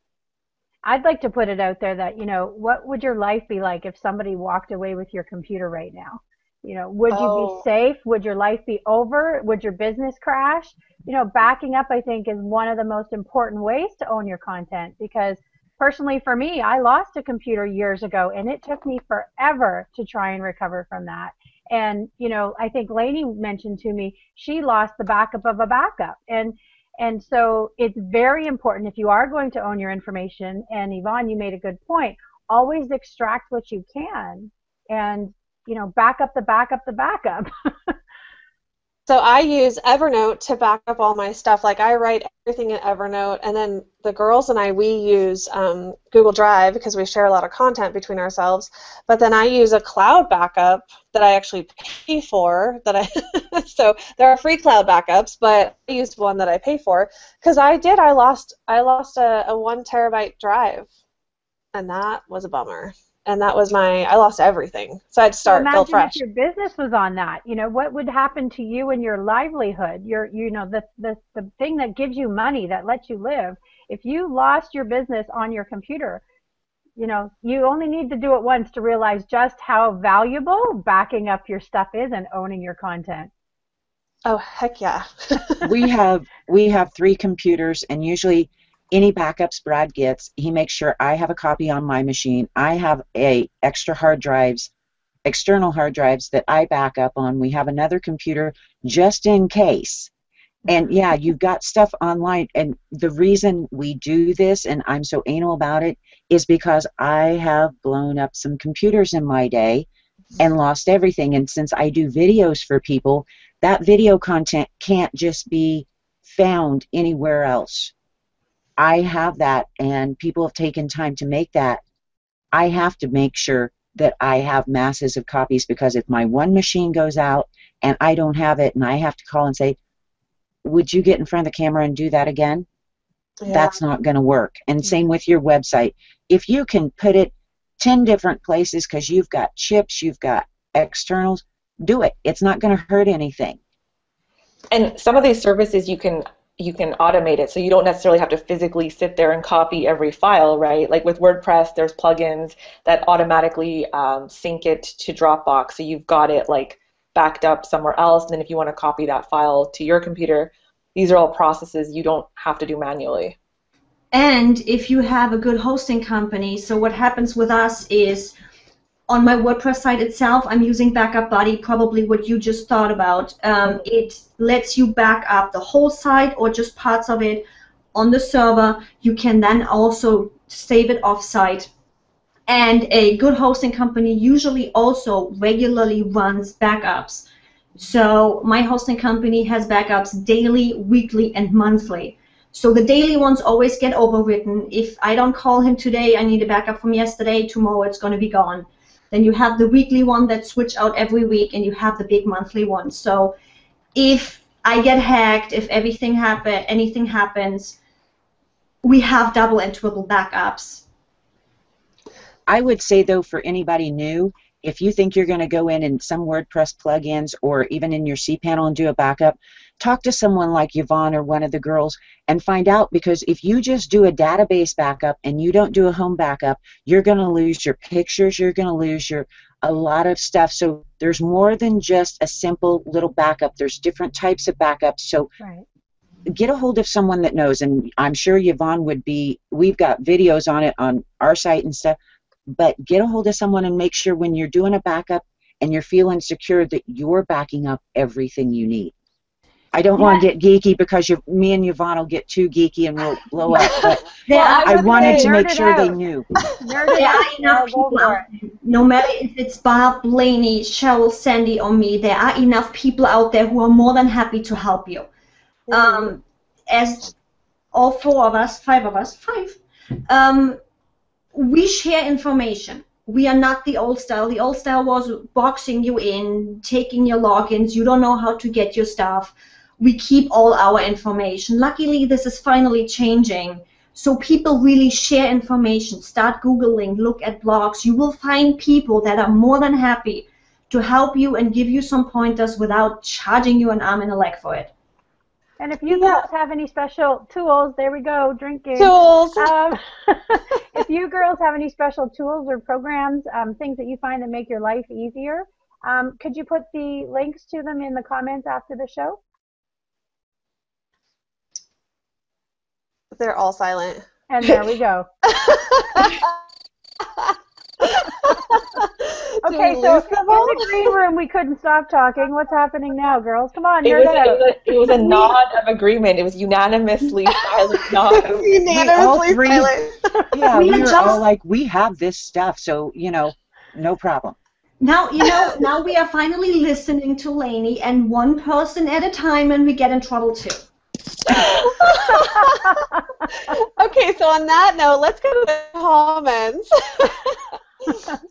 I'd like to put it out there that, you know, what would your life be like if somebody walked away with your computer right now? You know, would oh. you be safe? Would your life be over? Would your business crash? You know, backing up, I think, is one of the most important ways to own your content, because personally for me, I lost a computer years ago, and it took me forever to try and recover from that. And, you know, I think Lainey mentioned to me, she lost the backup of a backup. And and so it's very important, if you are going to own your information, and Yvonne, you made a good point, always extract what you can and, you know, back up the back up the backup. So I use Evernote to back up all my stuff. Like, I write everything in Evernote, and then the girls and I, we use um, Google Drive because we share a lot of content between ourselves. But then I use a cloud backup that I actually pay for. That I so there are free cloud backups, but I used one that I pay for because I did. I lost I lost a, a one terabyte drive, and that was a bummer. And that was my, I lost everything. So I had to start, so build fresh. Imagine if your business was on that. You know, what would happen to you and your livelihood? Your, you know, the, the, the thing that gives you money, that lets you live. If you lost your business on your computer, you know, you only need to do it once to realize just how valuable backing up your stuff is and owning your content. Oh, heck yeah. we have we have three computers, and usually any backups Brad gets, he makes sure I have a copy on my machine. I have a extra hard drives, external hard drives that I back up on. We have another computer just in case. And yeah, you've got stuff online. And the reason we do this, and I'm so anal about it, is because I have blown up some computers in my day and lost everything. And since I do videos for people, that video content can't just be found anywhere else. I have that, and people have taken time to make that. I have to make sure that I have masses of copies, because if my one machine goes out and I don't have it, and I have to call and say, would you get in front of the camera and do that again? Yeah. That's not going to work. And same with your website. If you can put it ten different places because you've got chips, you've got externals, do it. It's not going to hurt anything. And some of these services you can... you can automate it, so you don't necessarily have to physically sit there and copy every file, right? Like with WordPress, there's plugins that automatically um, sync it to Dropbox, so you've got it like backed up somewhere else, and then if you want to copy that file to your computer, these are all processes you don't have to do manually. And if you have a good hosting company, so what happens with us is, on my WordPress site itself, I'm using Backup Buddy, probably what you just thought about. Um, it lets you back up the whole site or just parts of it on the server. You can then also save it off-site. And a good hosting company usually also regularly runs backups. So my hosting company has backups daily, weekly, and monthly. So the daily ones always get overwritten. If I don't call him today, I need a backup from yesterday, tomorrow it's going to be gone. Then you have the weekly one that switch out every week, and you have the big monthly one. So if I get hacked, if everything happen, anything happens, we have double and triple backups. I would say, though, for anybody new, if you think you're going to go in and some WordPress plugins or even in your cPanel and do a backup, talk to someone like Yvonne or one of the girls and find out, because if you just do a database backup and you don't do a home backup, you're going to lose your pictures, you're going to lose your a lot of stuff. So there's more than just a simple little backup. There's different types of backups. So right. Get a hold of someone that knows, and I'm sure Yvonne would be, we've got videos on it on our site and stuff, but get a hold of someone and make sure when you're doing a backup and you're feeling secure that you're backing up everything you need. I don't yeah. want to get geeky because you, me and Yvonne will get too geeky and we'll blow up. But yeah, I, I wanted to make sure out. They knew. There are enough people, no matter if it's Barb, Lainey, Cheryl, Sandy, or me, there are enough people out there who are more than happy to help you. Um, as all four of us, five of us, five, um, we share information. We are not the old style. The old style was boxing you in, taking your logins. You don't know how to get your stuff. We keep all our information. Luckily, this is finally changing. So people really share information. Start Googling, look at blogs. You will find people that are more than happy to help you and give you some pointers without charging you an arm and a leg for it. And if you girls have any special tools, there we go, drinking. Tools. Um, if you girls have any special tools or programs, um, things that you find that make your life easier, um, could you put the links to them in the comments after the show? They're all silent. And there we go. Okay, so in the green room we couldn't stop talking. What's happening now, girls? Come on, you're there. It, it was a nod of agreement. It was unanimously silent nod. Unanimously we silent. Yeah, we, we were all like, we have this stuff, so, you know, no problem. Now, you know, now we are finally listening to Lainey, and one person at a time, and we get in trouble, too. Okay, so on that note, let's go to the comments. That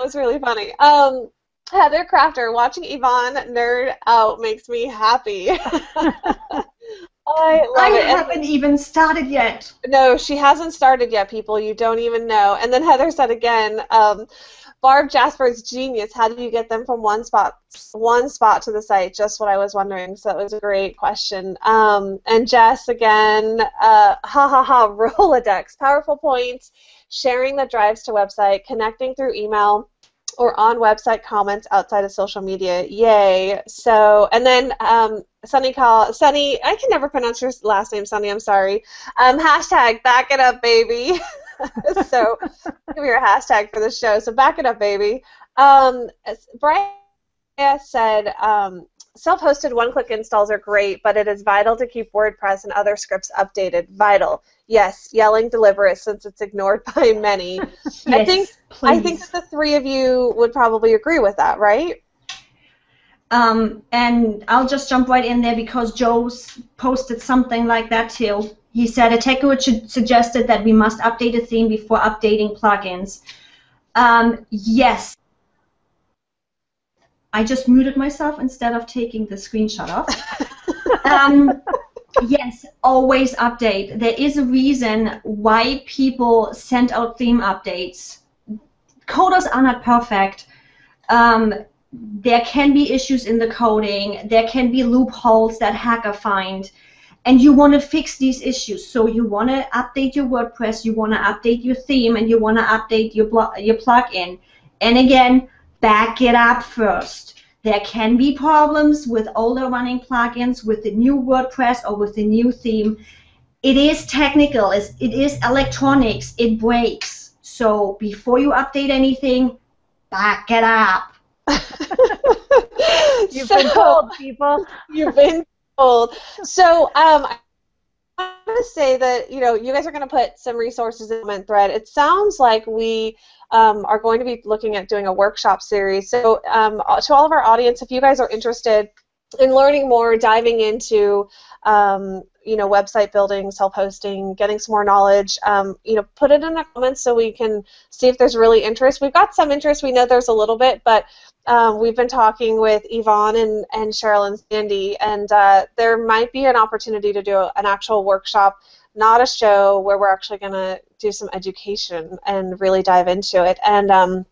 was really funny. Um, Heather Crafter, watching Yvonne nerd out makes me happy. I, I haven't even started yet. No, she hasn't started yet, people. You don't even know. And then Heather said again, um, Barb Jasper is genius. How do you get them from one spot one spot to the site? Just what I was wondering. So that was a great question. Um, and Jess again, uh, ha ha ha, Rolodex, powerful points, sharing that drives to website, connecting through email, or on website comments outside of social media. Yay. So, and then um, Sunny call, Sunny, I can never pronounce your last name, Sunny, I'm sorry. Um, hashtag back it up, baby. So give me your hashtag for the show. So back it up, baby. Um, Brian said, um, self-hosted one-click installs are great, but it is vital to keep WordPress and other scripts updated. Vital. Yes, yelling deliberate since it's ignored by many. Yes, I think please. I think that the three of you would probably agree with that, right? Um, and I'll just jump right in there because Joe's posted something like that too. He said Atekovic suggested that we must update a theme before updating plugins. Um, yes. I just muted myself instead of taking the screenshot off. um, yes, always update. There is a reason why people send out theme updates. Coders are not perfect. Um, there can be issues in the coding. There can be loopholes that hacker find. And you want to fix these issues. So you want to update your WordPress, you want to update your theme, and you want to update your, your plugin. And again, back it up first. There can be problems with older running plugins, with the new WordPress or with the new theme. It is technical, it is electronics, it breaks. So before you update anything, back it up. You've so, been told, people. You've been told. So, um, I want to say that, you know, you guys are going to put some resources in the thread. It sounds like we um, are going to be looking at doing a workshop series. So um, to all of our audience, if you guys are interested in learning more, diving into, um, you know, website building, self-hosting, getting some more knowledge, um, you know, put it in the comments so we can see if there's really interest. We've got some interest. We know there's a little bit, but Um, we've been talking with Yvonne and, and Cheryl and Sandy, and uh, there might be an opportunity to do an actual workshop, not a show, where we're actually going to do some education and really dive into it. And um,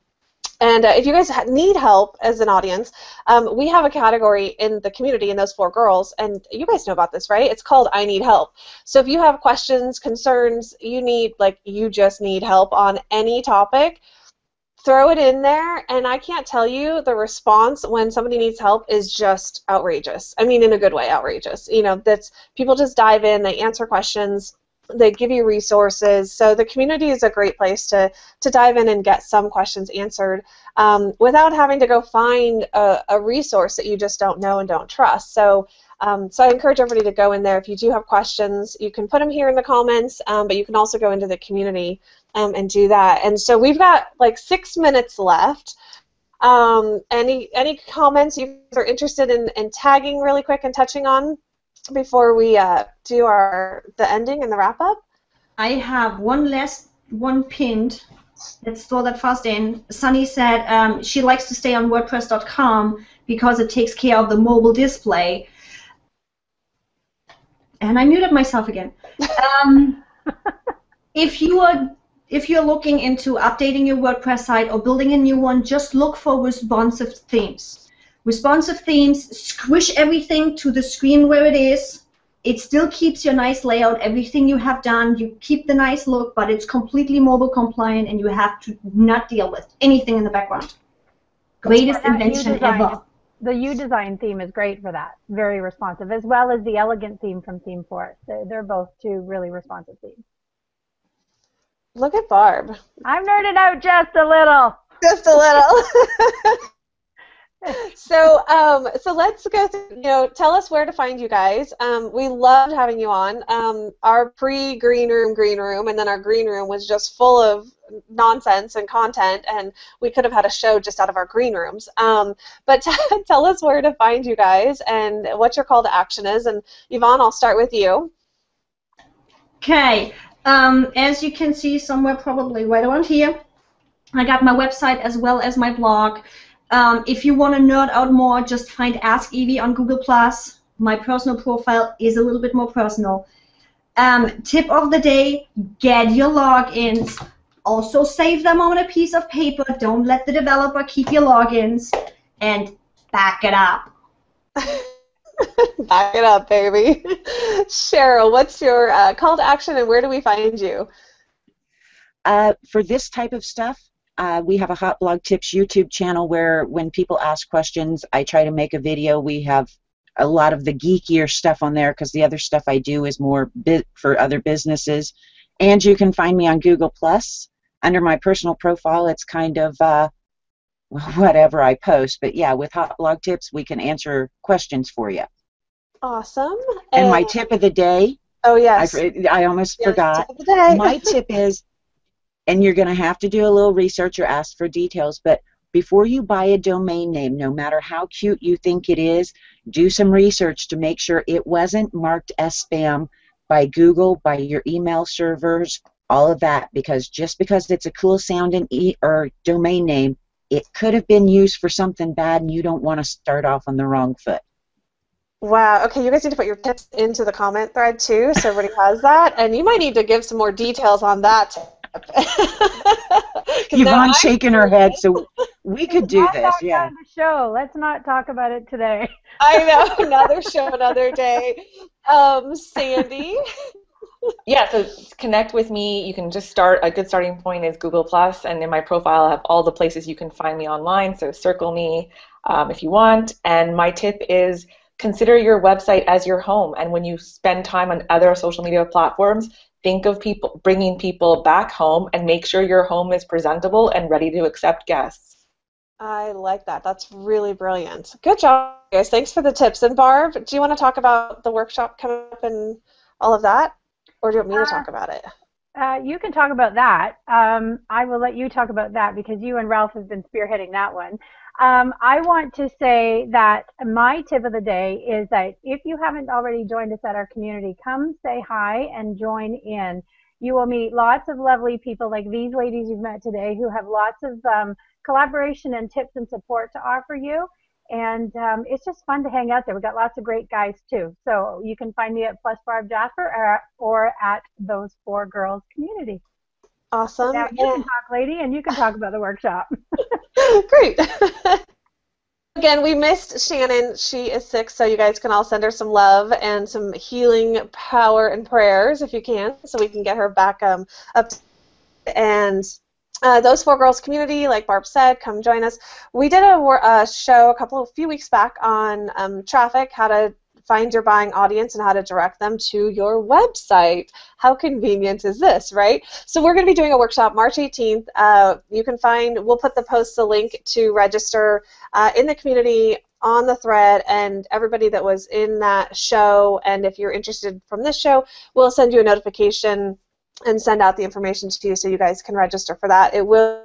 and uh, if you guys need help as an audience, um, we have a category in the community in Those Four Girls, and you guys know about this, right? It's called I Need Help. So if you have questions, concerns, you need, like, you just need help on any topic, throw it in there, and I can't tell you the response when somebody needs help is just outrageous. I mean, in a good way, outrageous. You know, that's people just dive in, they answer questions, they give you resources. So the community is a great place to to dive in and get some questions answered um, without having to go find a, a resource that you just don't know and don't trust. So. Um, so I encourage everybody to go in there. If you do have questions, you can put them here in the comments, um, but you can also go into the community um, and do that. And so we've got like six minutes left. Um, any any comments you guys are interested in, in tagging really quick and touching on before we uh, do our the ending and the wrap up? I have one last one pinned. Let's throw that fast in. Sunny said um, she likes to stay on WordPress dot com because it takes care of the mobile display. And I muted myself again. Um, If you are if you're looking into updating your WordPress site or building a new one, just look for responsive themes. Responsive themes squish everything to the screen where it is. It still keeps your nice layout, everything you have done. You keep the nice look, but it's completely mobile compliant, and you have to not deal with anything in the background. Greatest invention ever. The U-Design theme is great for that. Very responsive, as well as the Elegant theme from ThemeForest. They're both two really responsive themes. Look at Barb. I'm nerding out just a little. Just a little. so, um, so let's go through, you know, tell us where to find you guys. Um, we loved having you on. Um, our pre-green room, green room, and then our green room was just full of nonsense and content, and we could have had a show just out of our green rooms. Um, but tell us where to find you guys and what your call to action is. And Yvonne, I'll start with you. Okay. Um, as you can see somewhere, probably right around here, I got my website as well as my blog. Um, if you want to nerd out more, just find Ask Yvi on Google Plus. My personal profile is a little bit more personal. Um, tip of the day, get your logins. Also save them on a piece of paper. Don't let the developer keep your logins, and back it up. Back it up, baby. Cheryl, what's your uh, call to action, and where do we find you? Uh, for this type of stuff, uh, we have a Hot Blog Tips YouTube channel where when people ask questions, I try to make a video. We have a lot of the geekier stuff on there because the other stuff I do is more bit for other businesses. And you can find me on Google Plus. Under my personal profile, it's kind of uh, whatever I post. But yeah, with Hot Blog Tips, we can answer questions for you. Awesome. And, and my tip of the day. Oh, yes. I, I almost yes, forgot. Tip of the day. My tip is, and you're going to have to do a little research or ask for details, but before you buy a domain name, no matter how cute you think it is, do some research to make sure it wasn't marked as spam by Google, by your email servers, all of that, because just because it's a cool sounding e or domain name, it could have been used for something bad, and you don't want to start off on the wrong foot. Wow. Okay, you guys need to put your tips into the comment thread too, so everybody has that, and you might need to give some more details on that. Yvonne's shaking her head, so we could do this. Yeah. Show. Let's not talk about it today. I know. Another show, another day. Um, Sandy. Yeah, so connect with me. You can just start. A good starting point is Google Plus, and in my profile, I have all the places you can find me online. So circle me um, if you want. And my tip is, consider your website as your home, and when you spend time on other social media platforms, think of people bringing people back home, and make sure your home is presentable and ready to accept guests. I like that. That's really brilliant. Good job, guys. Thanks for the tips. And Barb, do you want to talk about the workshop coming up and all of that, or do you want me uh, to talk about it? Uh, you can talk about that. Um, I will let you talk about that because you and Ralph have been spearheading that one. Um, I want to say that my tip of the day is that if you haven't already joined us at our community, come say hi and join in. You will meet lots of lovely people like these ladies you've met today who have lots of um, collaboration and tips and support to offer you. And um, it's just fun to hang out there. We've got lots of great guys too. So you can find me at Plus Barb Jasper or, or at Those Four Girls Community. Awesome. Now you can talk, lady, and you can talk about the workshop. Great. Again, we missed Shannon. She is sick, so you guys can all send her some love and some healing power and prayers if you can, so we can get her back um, up. And uh, Those Four Girls Community, like Barb said, come join us. We did a, a show a couple of few weeks back on um, traffic, how to find your buying audience and how to direct them to your website. How convenient is this, right? So we're going to be doing a workshop March eighteenth. Uh, you can find, we'll put the post, the link to register uh, in the community on the thread, and everybody that was in that show, and if you're interested from this show, we'll send you a notification and send out the information to you so you guys can register for that. It will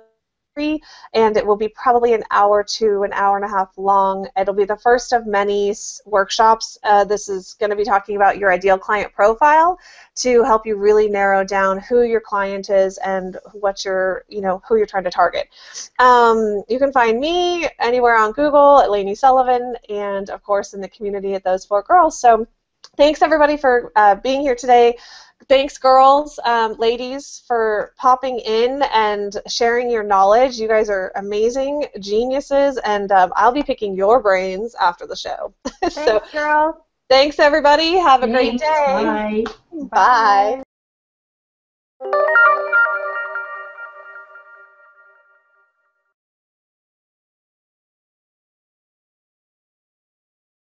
free, and it will be probably an hour to an hour and a half long. It'll be the first of many workshops. Uh, this is going to be talking about your ideal client profile to help you really narrow down who your client is and what your, you know, who you're trying to target. Um, you can find me anywhere on Google at Lainey Sullivan, and of course in the community at Those Four Girls. So thanks everybody for uh, being here today. Thanks, girls, um, ladies, for popping in and sharing your knowledge. You guys are amazing geniuses, and um, I'll be picking your brains after the show. Thanks, so, girl. Thanks, everybody. Have a thanks. great day. Bye. Bye. Bye.